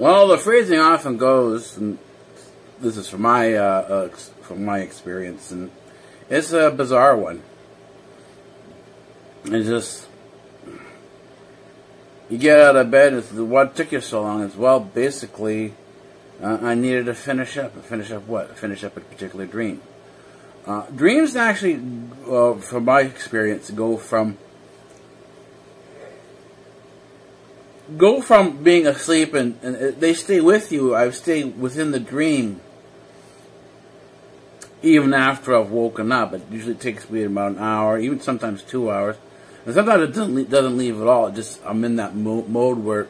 Well, the phrasing often goes, and this is from my experience, and it's a bizarre one. It's just, you get out of bed, it's what took you so long? It's, well, basically, I needed to finish up. Finish up what? Finish up a particular dream. Dreams actually, from my experience, go from being asleep, and they stay with you. I stay within the dream even after I've woken up. It usually takes me about an hour, even sometimes 2 hours. And sometimes it doesn't leave at all. It just, I'm in that mode where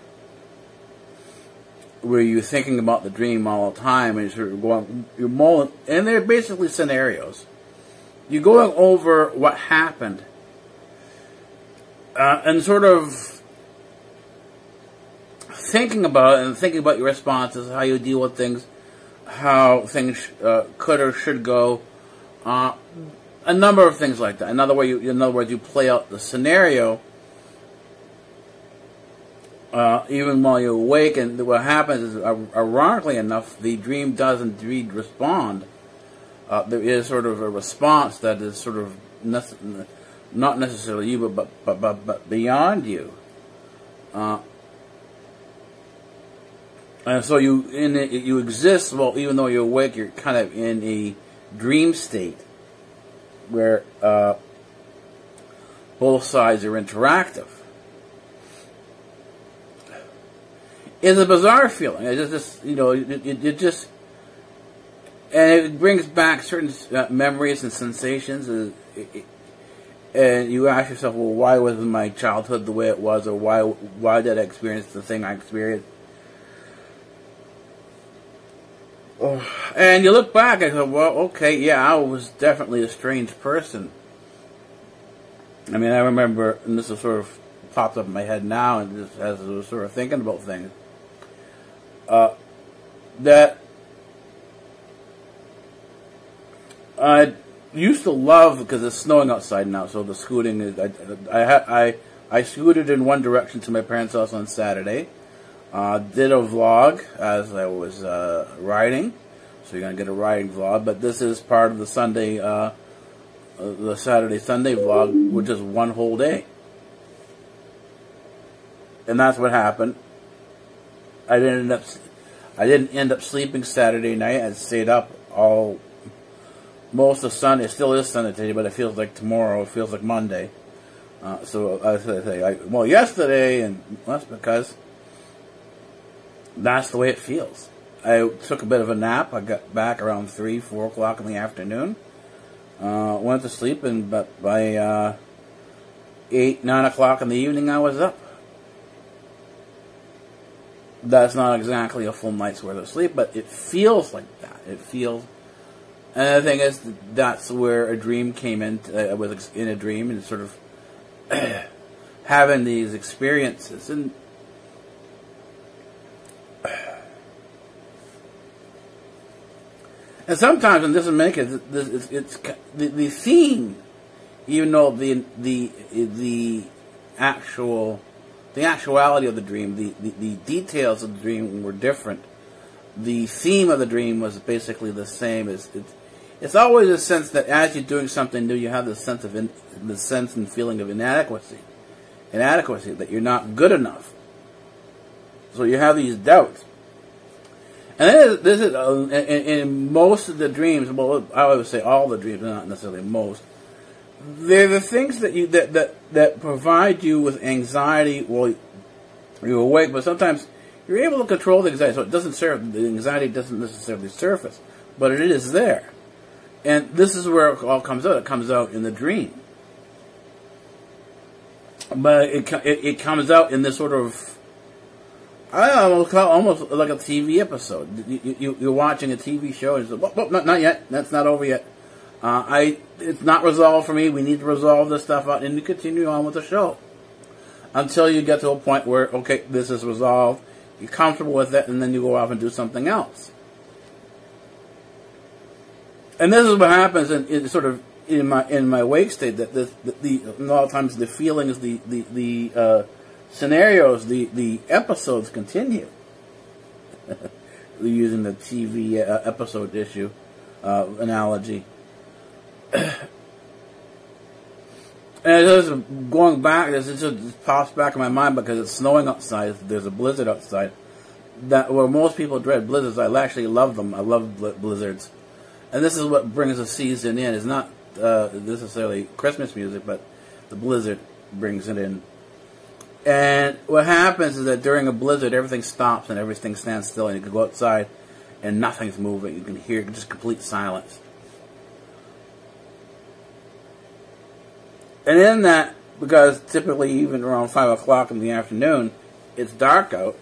you're thinking about the dream all the time, and you're going, you're mulling, and they're basically scenarios. You're going over what happened, and sort of thinking about it, and thinking about your responses, how you deal with things, how things could or should go, a number of things like that. In other words, you play out the scenario. Even while you're awake, and what happens is, ironically enough, the dream does indeed respond. There is sort of a response that is sort of not necessarily you, but beyond you. And so you exist. Well, even though you're awake, you're kind of in a dream state where both sides are interactive. It's a bizarre feeling. It's just, you know, it just, and it brings back certain memories and sensations, and you ask yourself, well, why was my childhood the way it was, or why did I experience the thing I experienced? Oh. And you look back and go, well, okay, yeah, I was definitely a strange person. I mean, I remember, and this is sort of popped up in my head now, and just as I was sort of thinking about things. That I used to love, because it's snowing outside now, so the scooting is, I scooted in one direction to my parents' house on Saturday, did a vlog as I was riding, so you're going to get a riding vlog, but this is part of the Sunday, the Saturday-Sunday vlog, which is one whole day. And that's what happened. I didn't end up sleeping Saturday night. I stayed up most of Sunday. It still is Sunday today, but it feels like tomorrow. It feels like Monday. So I say, well, yesterday, and that's because that's the way it feels. I took a bit of a nap. I got back around 3, 4 o'clock in the afternoon. Went to sleep, and but by 8, 9 o'clock in the evening, I was up. That's not exactly a full night's worth of sleep, but it feels like that. It feels, and the thing is, that's where a dream came in. I was in a dream and sort of having these experiences, and sometimes, and this is many cases, it's the theme, even though the actuality of the dream, the details of the dream were different. The theme of the dream was basically the same. It's always a sense that as you're doing something new, you have this sense of the sense and feeling of inadequacy, that you're not good enough. So you have these doubts, and in most of the dreams. Well, I would say all the dreams, not necessarily most. They're the things that provide you with anxiety while you're awake, but sometimes you're able to control the anxiety, so it doesn't serve, the anxiety doesn't necessarily surface, but it is there. And this is where it all comes out. It comes out in the dream. But it comes out in this sort of, I don't know, almost like a TV episode. You're watching a TV show, and you say, well, not yet, that's not over yet. It's not resolved for me. We need to resolve this stuff out, and you continue on with the show until you get to a point where, okay, this is resolved. You're comfortable with it, and then you go off and do something else. And this is what happens in sort of in my wake state. That a lot of times the feelings, the scenarios, the episodes continue. We're using the TV episode issue analogy. And just going back, this just pops back in my mind because it's snowing outside. There's a blizzard outside. That where most people dread blizzards, I actually love them. I love blizzards, and this is what brings the season in. It's not necessarily Christmas music, but the blizzard brings it in. And what happens is that during a blizzard, everything stops and everything stands still, and you can go outside, and nothing's moving. You can hear just complete silence. And in that, because typically even around 5 o'clock in the afternoon, it's dark out,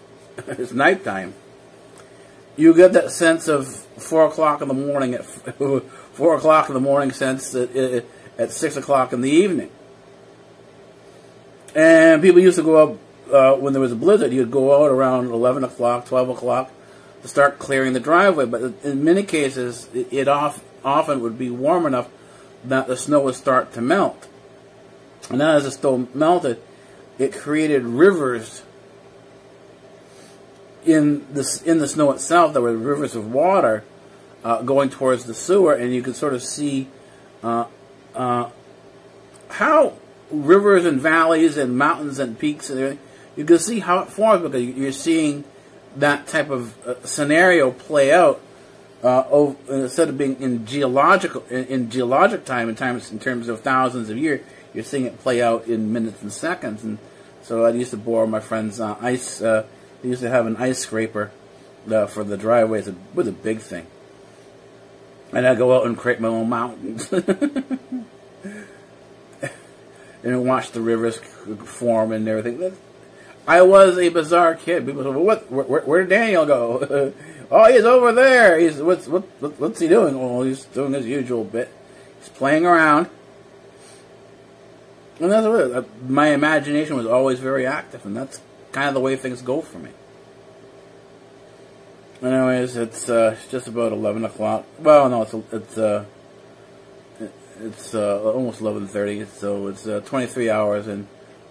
it's nighttime, you get that sense of 4 o'clock in the morning, at 4 o'clock in the morning sense at 6 o'clock in the evening. And people used to go out, when there was a blizzard, you'd go out around 11 o'clock, 12 o'clock to start clearing the driveway, but in many cases, it often would be warm enough that the snow would start to melt. And as the snow melted, it created rivers in the snow itself. There were rivers of water going towards the sewer, and you could sort of see how rivers and valleys and mountains and peaks and everything, you can see how it forms because you're seeing that type of scenario play out instead of being in geologic times in terms of thousands of years. You're seeing it play out in minutes and seconds. And so I used to borrow my friend's ice. They used to have an ice scraper for the driveway. It was a big thing. And I'd go out and create my own mountains. And watch the rivers form and everything. I was a bizarre kid. People said, well, where did Daniel go? Oh, he's over there. He's what's he doing? Oh, he's doing his usual bit. He's playing around. And that's what it was. My imagination was always very active, and that's kind of the way things go for me. Anyways, it's just about 11 o'clock. Well, no, it's almost 11:30. So it's 23 hours and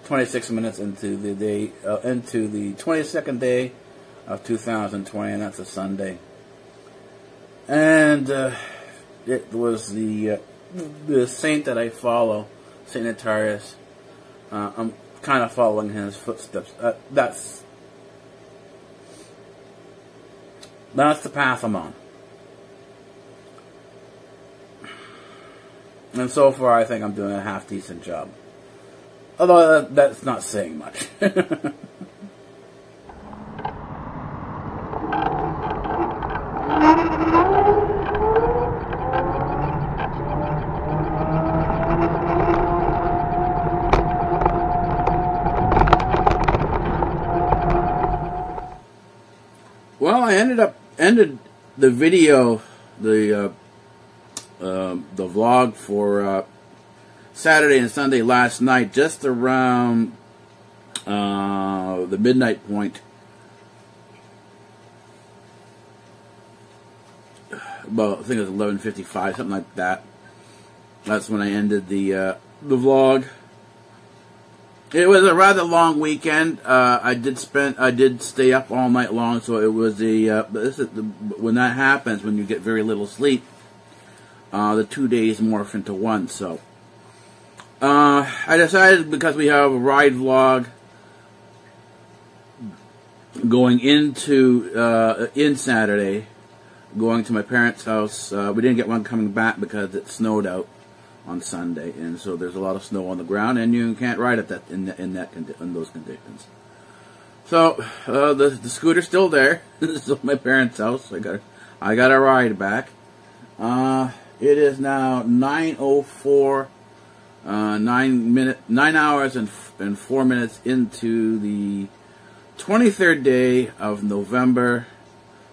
26 minutes into the day, into the 22nd day of 2020, and that's a Sunday. And it was the saint that I follow. Saint Natarius. I'm kind of following his footsteps. That's the path I'm on. And so far, I think I'm doing a half-decent job. Although that's not saying much. Well, I ended the video, the vlog for Saturday and Sunday last night, just around the midnight point, about I think it was 11:55, something like that. That's when I ended the vlog. It was a rather long weekend. I did stay up all night long, so it was when that happens, when you get very little sleep, the 2 days morph into one. So I decided, because we have a ride vlog going into in Saturday, going to my parents' house. We didn't get one coming back because it snowed out on Sunday, and so there's a lot of snow on the ground, and you can't ride at that in those conditions. So the scooter's still there. This is my parents' house. I got a ride back. It is now 9:04, 9 hours and 4 minutes into the 23rd day of November.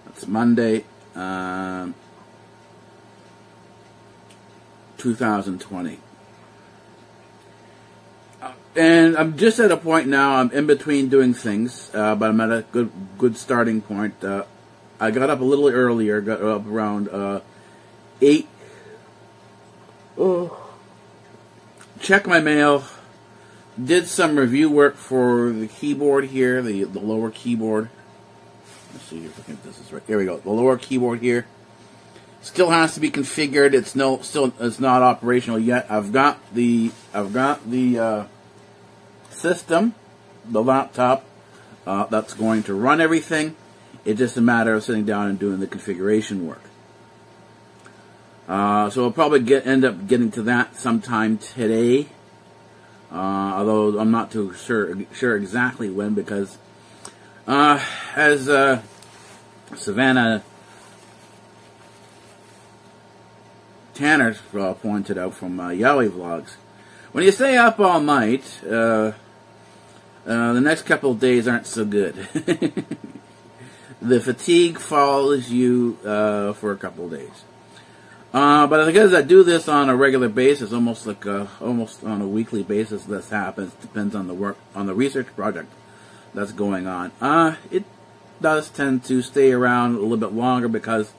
That's Monday. 2020. And I'm just at a point now, I'm in between doing things, but I'm at a good starting point. I got up a little earlier, got up around 8. Oh. Checked my mail, did some review work for the keyboard here, the lower keyboard. Let's see if I think this is right. There we go. The lower keyboard here still has to be configured. It's not operational yet. I've got the system, the laptop that's going to run everything. It's just a matter of sitting down and doing the configuration work. So I'll probably end up getting to that sometime today. Although I'm not too sure exactly when, because as Savannah Tanner pointed out from YAWI Vlogs, when you stay up all night, the next couple of days aren't so good. The fatigue follows you for a couple of days. But because I do this on a regular basis, almost on a weekly basis, this happens. Depends on the work, on the research project that's going on. It does tend to stay around a little bit longer because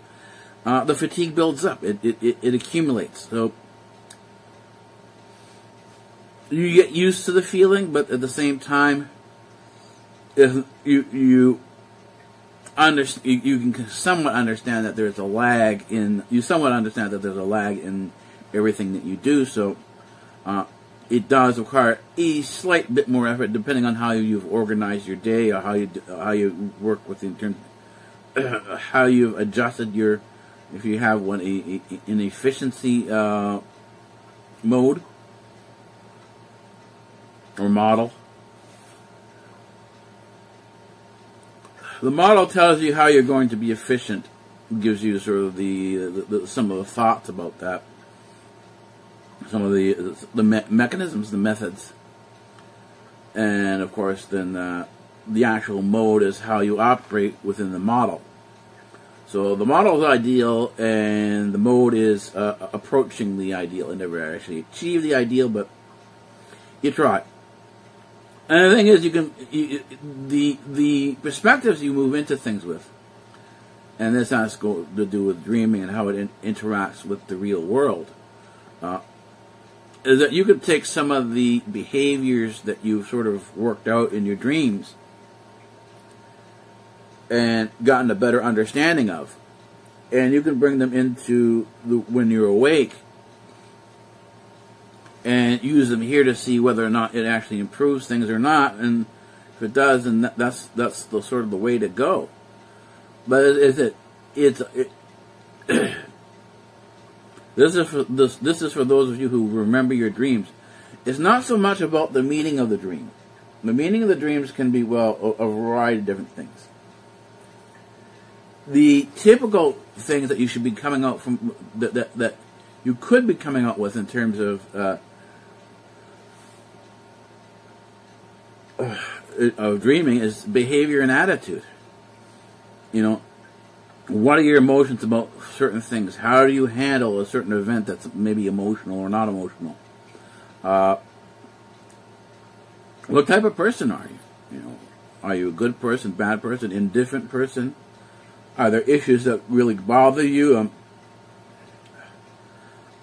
the fatigue builds up. It accumulates. So you get used to the feeling, but at the same time, you can somewhat understand that there's a lag in everything that you do, so it does require a slight bit more effort depending on how you've organized your day, or how you work with in terms how you've adjusted your, if you have one, an efficiency mode or model. The model tells you how you're going to be efficient. It gives you sort of some of the thoughts about that, some of the mechanisms, the methods, and of course then the actual mode is how you operate within the model. So the model is ideal, and the mode is approaching the ideal. I never actually achieve the ideal, but you try. And the thing is, the perspectives you move into things with, and this has to do with dreaming and how it interacts with the real world, is that you could take some of the behaviors that you've sort of worked out in your dreams and gotten a better understanding of, and you can bring them into when you're awake, and use them here to see whether or not it actually improves things or not. And if it does, then that's the sort of the way to go. But this is for those of you who remember your dreams. It's not so much about the meaning of the dream. The meaning of the dreams can be, well, a variety of different things. The typical things that you should be coming out from that you could be coming out with in terms of dreaming is behavior and attitude. You know, what are your emotions about certain things? How do you handle a certain event that's maybe emotional or not emotional? What type of person are you? You know, are you a good person, bad person, indifferent person? Are there issues that really bother you?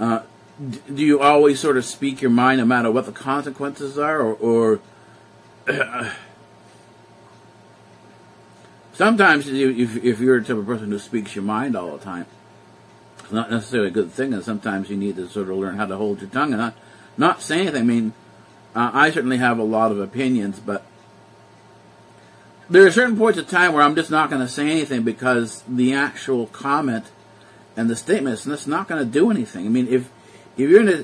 Do you always sort of speak your mind no matter what the consequences are, or sometimes if you're the type of person who speaks your mind all the time, it's not necessarily a good thing, and sometimes you need to sort of learn how to hold your tongue and not say anything. I mean, I certainly have a lot of opinions, but there are certain points of time where I'm just not going to say anything, because the actual comment and the statements, and it's not going to do anything. I mean, if you're in a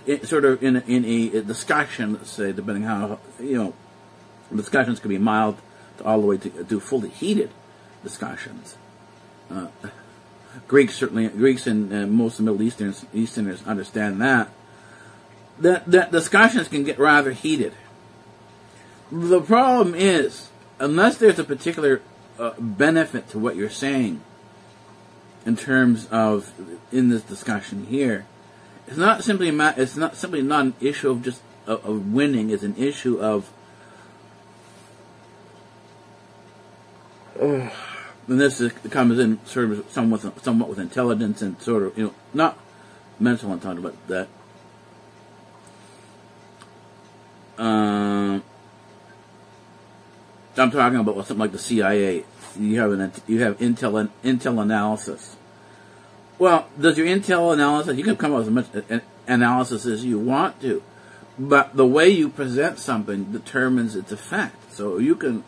discussion, let's say, depending how, you know, discussions can be mild to all the way to fully heated discussions. Greeks and most of the Middle Easterners understand that discussions can get rather heated. The problem is, unless there's a particular benefit to what you're saying, in terms of in this discussion here, it's not simply an issue of just of winning. It's an issue of, and this comes in sort of somewhat with intelligence and sort of, you know, not mental intelligence, but that I'm talking about something like the CIA. you have intel analysis. Well, does your intel analysis, you can come up with as much analysis as you want to, but the way you present something determines its effect. So you can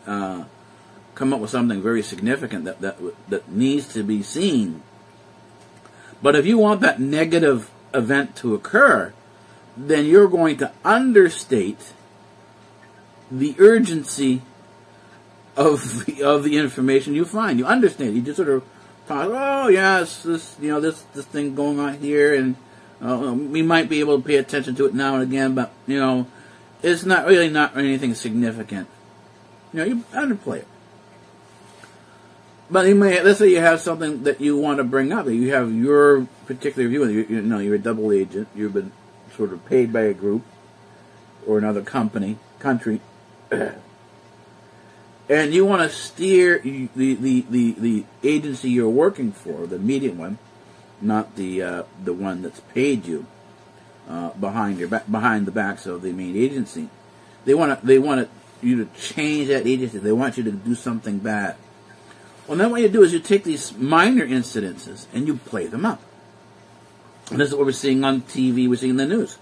come up with something very significant that needs to be seen. But if you want that negative event to occur, then you're going to understate the urgency of the information you find. You understand. You just sort of talk, oh yes, this thing going on here, and we might be able to pay attention to it now and again, but it's not anything significant. You underplay it. But let's say you have something that you want to bring up, that you have your particular view, and you're a double agent, you've been sort of paid by a group or another country, and you want to steer the agency you're working for, the medium one, not the one that's paid you, behind the backs of the main agency. They want you to change that agency. They want you to do something bad. Well, then what you do is you take these minor incidences and you play them up. And this is what we're seeing on TV, we're seeing in the news,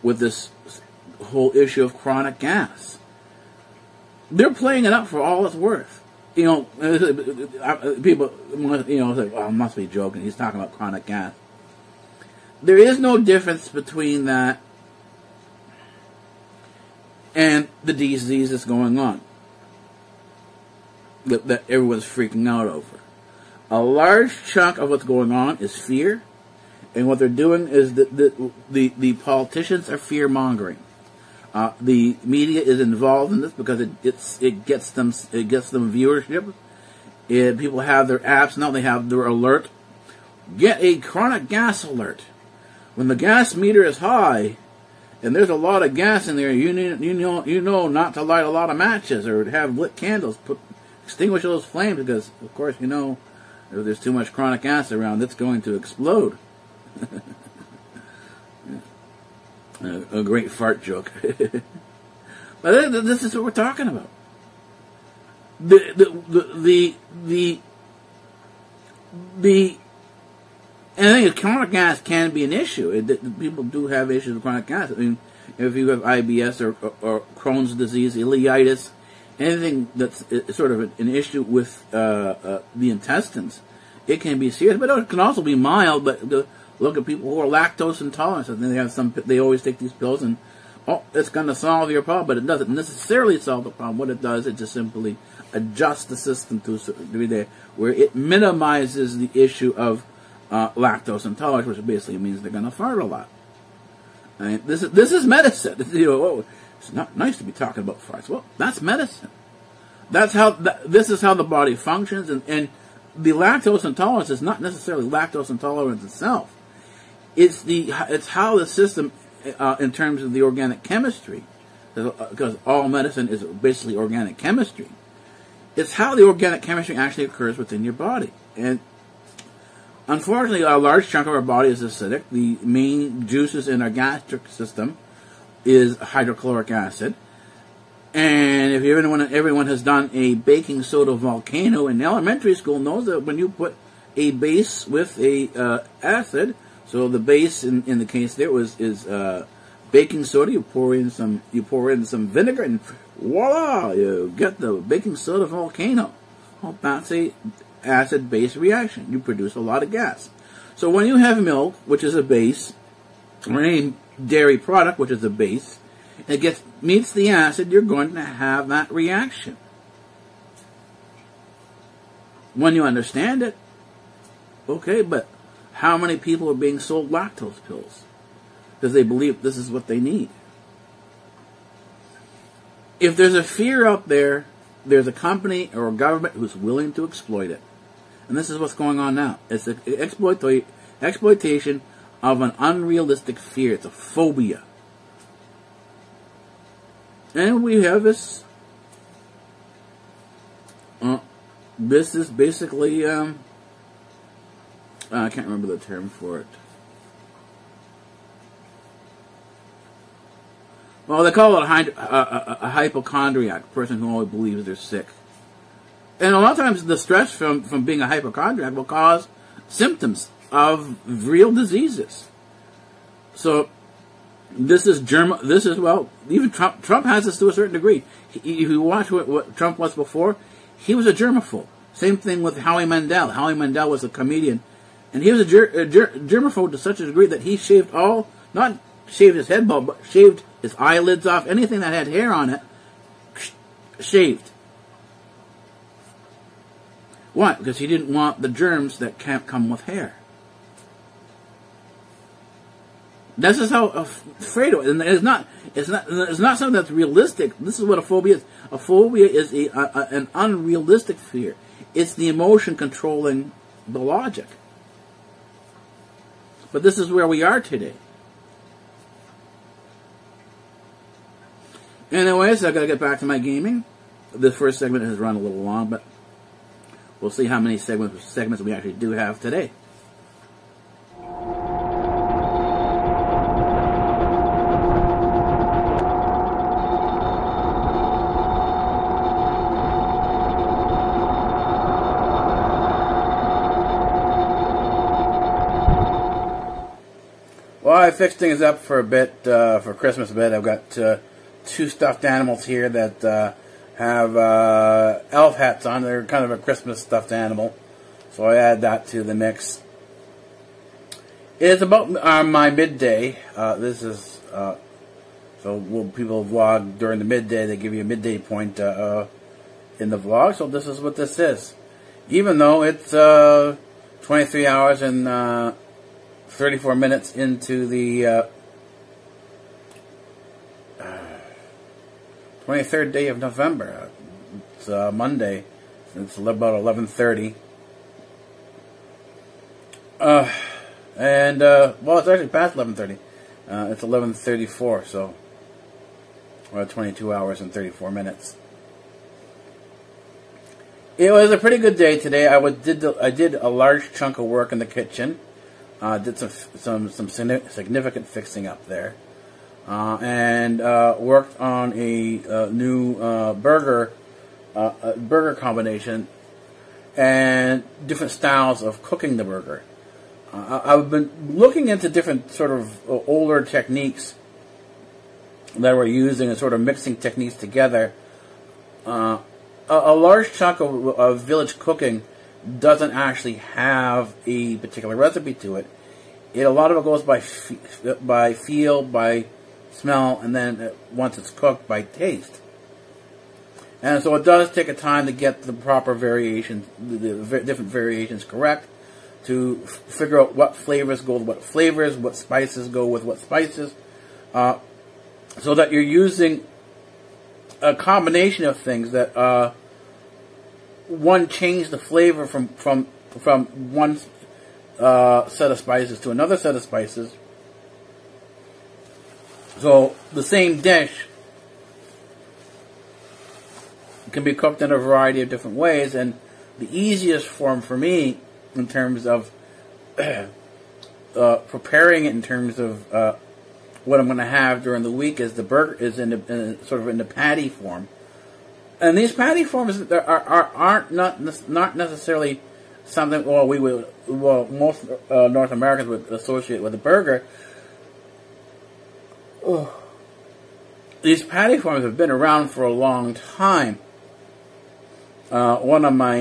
with this whole issue of chronic gas. They're playing it up for all it's worth. People, say, oh, I must be joking, he's talking about chronic gas. There is no difference between that and the disease that's going on, that everyone's freaking out over. A large chunk of what's going on is fear, and what they're doing is that the politicians are fear-mongering. The media is involved in this because it gets them viewership. People have their apps now; they have their alert. Get a chronic gas alert. When the gas meter is high, and there's a lot of gas in there, you know not to light a lot of matches or have lit candles. Extinguish those flames because, of course, if there's too much chronic gas around, it's going to explode. A great fart joke. But this is what we're talking about. I think chronic gas can be an issue. People do have issues with chronic gas. I mean, if you have IBS or Crohn's disease, ileitis, anything that's sort of an issue with the intestines, it can be serious, but it can also be mild. But look at people who are lactose intolerant, and they always take these pills, and oh, it's going to solve your problem. But it doesn't necessarily solve the problem. What it does, it just simply adjusts the system to a certain degree there, where it minimizes the issue of lactose intolerance, which basically means they're going to fart a lot. And this is medicine. It's not nice to be talking about farts. Well, that's medicine. That's how this is how the body functions, and the lactose intolerance is not necessarily lactose intolerance itself. It's how the system, in terms of the organic chemistry, because all medicine is basically organic chemistry. It's how the organic chemistry actually occurs within your body, and unfortunately, a large chunk of our body is acidic. The main juices in our gastric system is hydrochloric acid, and if everyone has done a baking soda volcano in elementary school knows that when you put a base with a acid, so the base in the case there is baking soda. You pour in some vinegar, and voila, you get the baking soda volcano. Well, that's a acid-base reaction. You produce a lot of gas. So when you have milk, which is a base, or any dairy product, which is a base, and it meets the acid, you're going to have that reaction. When you understand it, okay, but how many people are being sold lactose pills? Because they believe this is what they need. If there's a fear out there, there's a company or a government who's willing to exploit it. And this is what's going on now. It's the exploitation of an unrealistic fear. It's a phobia. And we have this, this is basically, I can't remember the term for it. Well, they call it a hypochondriac, a person who always believes they're sick. And a lot of times the stress from being a hypochondriac will cause symptoms of real diseases. So this is, well, even Trump has this to a certain degree. If you watch what Trump was before, he was a germaphobe. Same thing with Howie Mandel. Howie Mandel was a comedian, and he was a germaphobe to such a degree that he shaved all, not shaved his head bald, but shaved his eyelids off, anything that had hair on it, shaved. Why? Because he didn't want the germs that can't come with hair. This is how afraid of it. And it's not something that's realistic. This is what a phobia is. A phobia is an unrealistic fear. It's the emotion controlling the logic. But this is where we are today. Anyways, I've got to get back to my gaming. The first segment has run a little long, but we'll see how many segments we actually do have today. Well, I fixed things up for a bit, for Christmas a bit. I've got two stuffed animals here that have elf hats on. They're kind of a Christmas stuffed animal, so I add that to the mix. It's about my midday. This is so when people vlog during the midday, they give you a midday point in the vlog. So this is what this is, even though it's 23 hours and 34 minutes into the 23rd day of November. It's Monday. It's about 11:30. Well, it's actually past 11:30. It's 11:34, so well, 22 hours and 34 minutes. It was a pretty good day today. I did a large chunk of work in the kitchen. Did some significant fixing up there. And worked on a new burger combination and different styles of cooking the burger. I've been looking into different sort of older techniques that we're using and sort of mixing techniques together. A large chunk of village cooking doesn't actually have a particular recipe to it. A lot of it goes by feel, by smell, and then once it's cooked, by taste. And so it does take a time to get the proper variations, the different variations correct, to figure out what flavors go with what flavors, what spices go with what spices, so that you're using a combination of things that one change the flavor from one set of spices to another set of spices. So the same dish can be cooked in a variety of different ways, and the easiest form for me in terms of preparing it, in terms of what I'm going to have during the week, is the burger is sort of in the patty form. And these patty forms aren't necessarily something most North Americans would associate with a burger. Oh. These patty forms have been around for a long time. One of my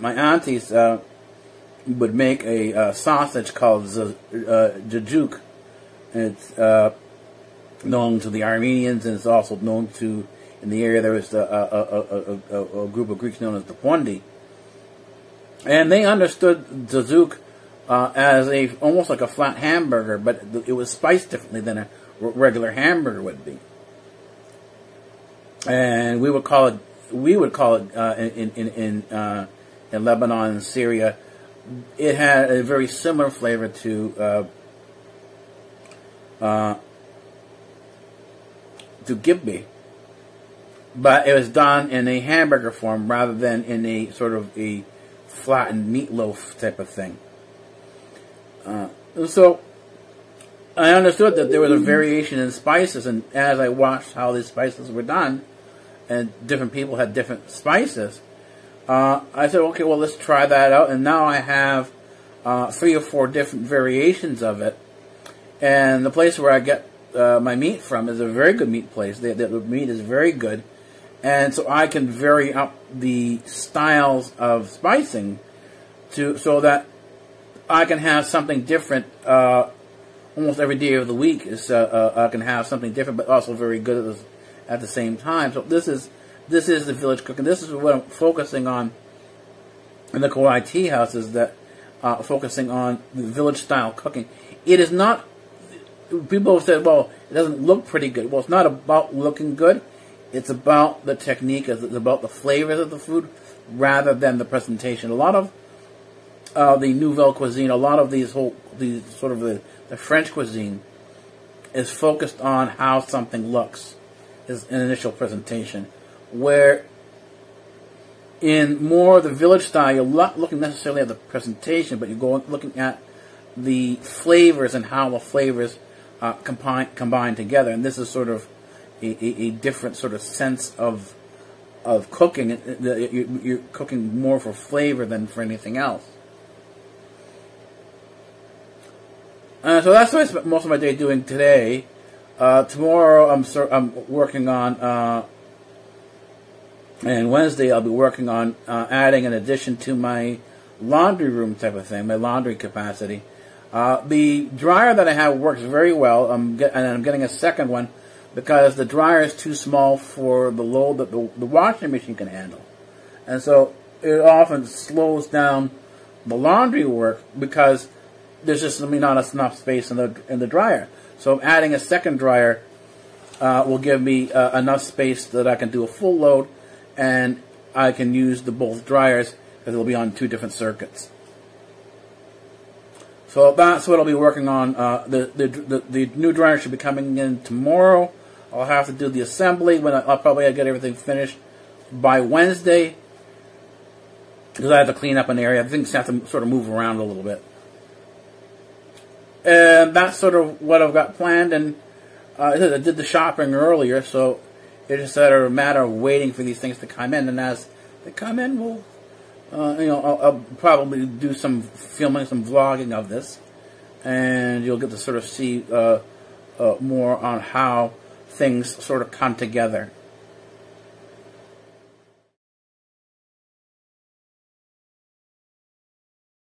aunties, would make a sausage called jajuk. It's known to the Armenians, and it's also known to, in the area there is a group of Greeks known as the Pondi, and they understood jajuk as almost like a flat hamburger, but it was spiced differently than a regular hamburger would be, and we would call it in Lebanon and Syria. It had a very similar flavor to gibbeh, but it was done in a hamburger form rather than in a sort of a flattened meatloaf type of thing. So I understood that there was a variation in spices, and as I watched how these spices were done, and different people had different spices, I said, okay, well, let's try that out. And now I have 3 or 4 different variations of it. And the place where I get my meat from is a very good meat place. The meat is very good. And so I can vary up the styles of spicing so that I can have something different almost every day of the week. I can have something different, but also very good at the same time. So this is the village cooking. This is what I'm focusing on in the Kauai Tea House, is that focusing on the village style cooking. It is not. People have said, "Well, it doesn't look pretty good." Well, it's not about looking good. It's about the technique. It's about the flavors of the food rather than the presentation. A lot of the Nouvelle cuisine, a lot of these sort of the French cuisine, is focused on how something looks, is an initial presentation. Where in more of the village style, you're not looking necessarily at the presentation, but you're looking at the flavors and how the flavors combine together. And this is sort of a different sort of sense of cooking. You're cooking more for flavor than for anything else. So that's what I spent most of my day doing today. Tomorrow I'm working on... and Wednesday I'll be working on adding an addition to my laundry room type of thing, my laundry capacity. The dryer that I have works very well, and I'm getting a second one because the dryer is too small for the load that the washing machine can handle. And so it often slows down the laundry work because there's just not enough space in the dryer. So adding a second dryer will give me enough space that I can do a full load, and I can use both dryers because it'll be on 2 different circuits. So that's what I'll be working on. The new dryer should be coming in tomorrow. I'll have to do the assembly. I'll probably get everything finished by Wednesday because I have to clean up an area. Things have to sort of move around a little bit. And that's sort of what I've got planned. And I did the shopping earlier, so it's just a matter of waiting for these things to come in, and as they come in, we'll, I'll probably do some filming, some vlogging of this, and you'll get to sort of see more on how things sort of come together.